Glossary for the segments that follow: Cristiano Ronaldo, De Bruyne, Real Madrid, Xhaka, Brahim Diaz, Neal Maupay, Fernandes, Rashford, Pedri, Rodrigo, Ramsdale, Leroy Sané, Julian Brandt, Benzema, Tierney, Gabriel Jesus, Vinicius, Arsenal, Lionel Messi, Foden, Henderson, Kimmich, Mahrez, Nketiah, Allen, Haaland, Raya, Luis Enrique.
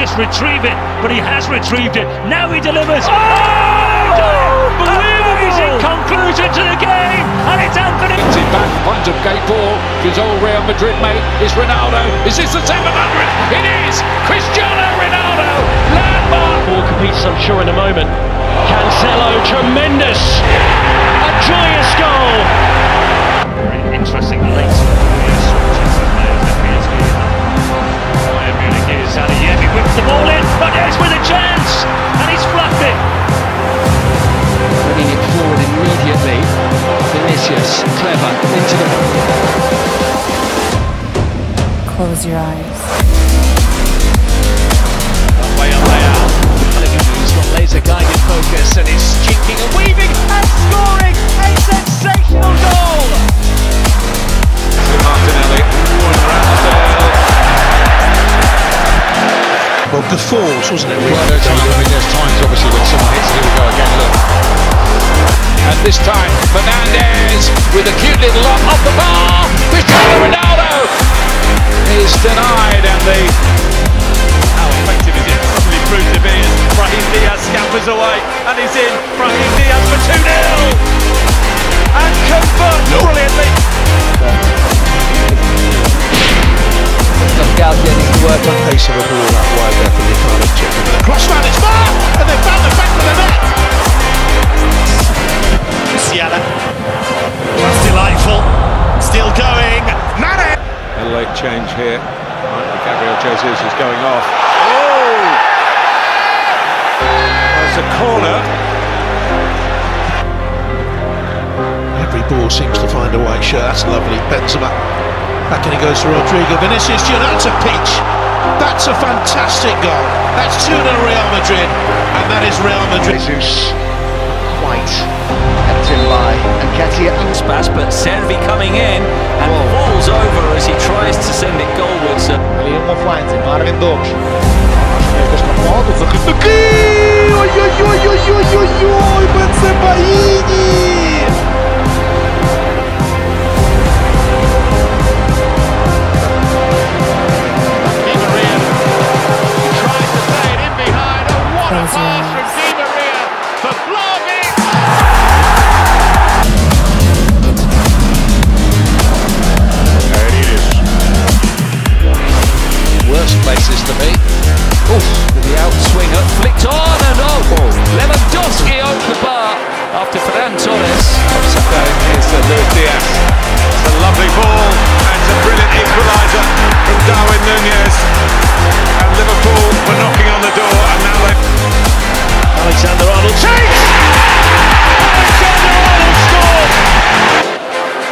just retrieve it, but he has retrieved it. Now he delivers. Oh! Unbelievable! Amazing conclusion to the game, and it's Anthony. It's it back, onto gate ball. His old Real Madrid mate is Ronaldo. Is this the 700th? It is. Cristiano Ronaldo. Landmark. More competes, I'm sure, in a moment. Cancelo, tremendous. A joyous goal. Very interesting late. He whips the ball in, but there's with a chance, and he's fluffed it. Bringing it forward immediately, Vinicius, clever, into the... Close your eyes. Away out. He's got laser-guided focus, and it's streaking and weaving, and scoring a sensational goal! To Martinelli, and Ramsdale. Well, the force, wasn't it? Really? Well, there's times, obviously, when someone hits it, here we go again, look. And this time, Fernandes, with a cute little lob off the bar, Cristiano Ronaldo is denied, and the... How effective is it? Probably proved to be, and Brahim Diaz scampers away, and he's in. Brahim Diaz for 2-0! And converts brilliantly! Galtier needs to work on pace of a ball that wide there for the Italian chicken. Crossman is far, and they found the back of the net. Cristiano, that's delightful. Still going. Mahrez. A late change here. Right, Gabriel Jesus is going off. Oh! There's a corner. Every ball seems to find a way. Sure, that's lovely. Benzema. Back and he goes to Rodrigo, Vinicius Jr. That's a peach. That's a fantastic goal. That's 2-0 Real Madrid, and that is Real Madrid. Jesus, quite kept him by Nketiah. Pass, but Servi coming in and falls over as he tries to send it goalwards.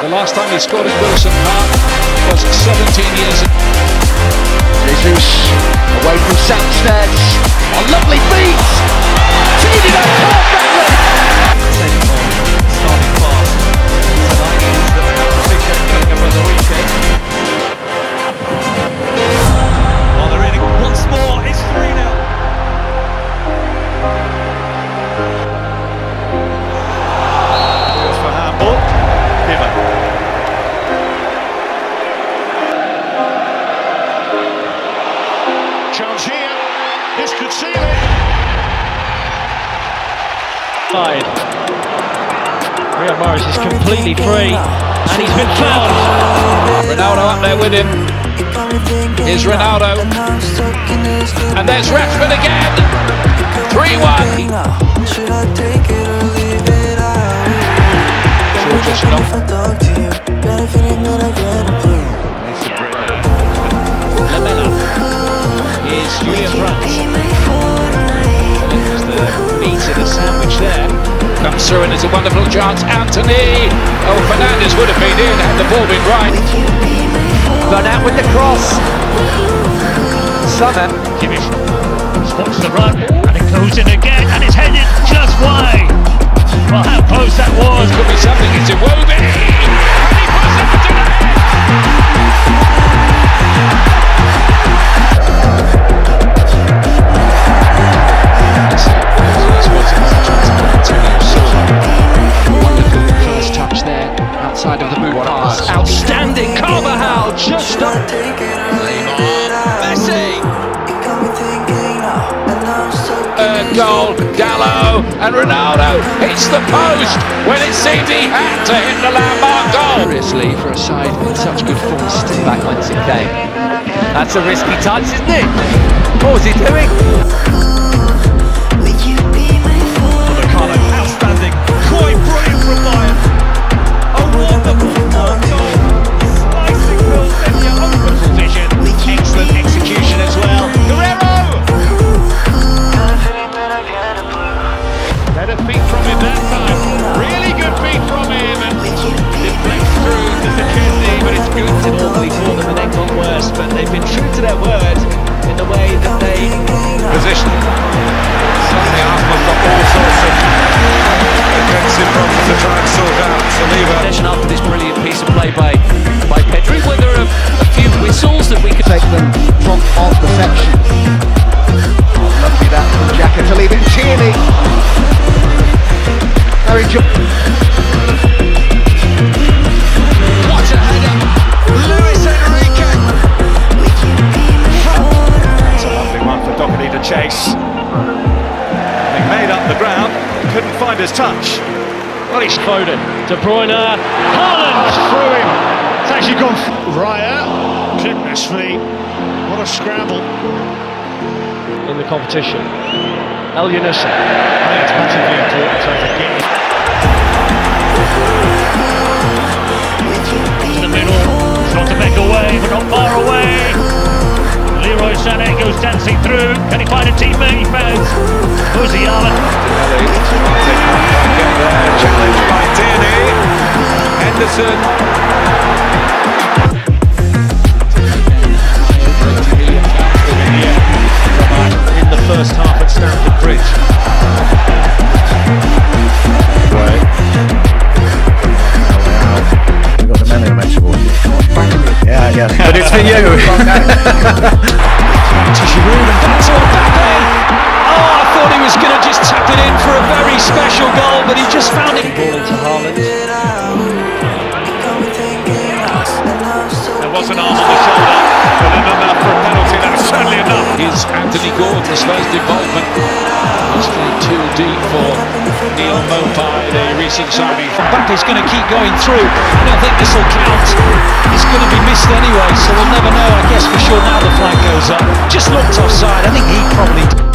Last time he scored at Wilson Park was 17 years ago. Jesus away from Sanchez. A lovely beat. Teeded up perfectly. Starting fast. Tonight is the competition coming up on the weekend. While they're in it once more, it's 3-0. Real Mahrez is completely free, and he's been fouled. Ronaldo up there with him. Here's Ronaldo, and there's Rashford again. 3-1. Here's Julian Brandt. There's the meat in a sandwich there. Comes through and it's a wonderful chance, Anthony! Oh, Fernandes would have been in had the ball been right. Run out with the cross. Southern. Kimmich spots the run and it goes in again and it's headed just wide. Well, how close that was. It could be something, it's Iwobi! And he puts it to the net! That's what's wonderful first touch there outside of the boot pass. Outstanding Carvajal just up. Messi. goal, Gallo, and Ronaldo hits the post when it seemed he had to hit the landmark goal. Seriously, for a side in such good form, still back once it came. That's a risky touch, isn't it? What was he doing? Outstanding, quite brilliant from Ryan. Oh, what a performance! Excellent execution as well. Guerrero! Better feet from him that time. Really good feet from him. And deflects through to the Tierney, but it's good. Normally for them, and they've gone worse, but they've been true to their word in the way that they position. Suddenly, Arsenal got all sorts of defensive problems to try and sort out. Saliba. After this brilliant piece of play by Pedri, where there are a few whistles that we could take them from off the section. Lovely that from Xhaka to leave it. Tierney. Harry What a header! Luis Enrique. That's a lovely one for Doherty to chase. He made up the ground, couldn't find his touch. Well, he's Foden. De Bruyne. Haaland through him. It's actually gone. Raya. Goodness me. What a scramble. In the competition. El Yunusa. I think it's massively important to get it. In the middle. Shot to back away, but not far away. Leroy Sané goes dancing through. Can he find a teammate? He found. Uzi Allen. Challenged by Tierney, Henderson. In the first half at Stamford Bridge. Right. You've got the memory match for you. Yeah. But it's for you. That's all back in. Oh, I thought he was going to just tap it in for a very special goal, but he just found it. Ball into Haaland. There was an arm on the shoulder, but not enough for a penalty. That's certainly enough. Here's Anthony Gordon's first involvement. He's played too deep for Neal Maupay, the recent signing. Mbappe's going to keep going through, and I think this will count. It's going to be missed anyway, so we'll never know, I guess, for sure now the flag goes up. Just looked offside. I think he probably...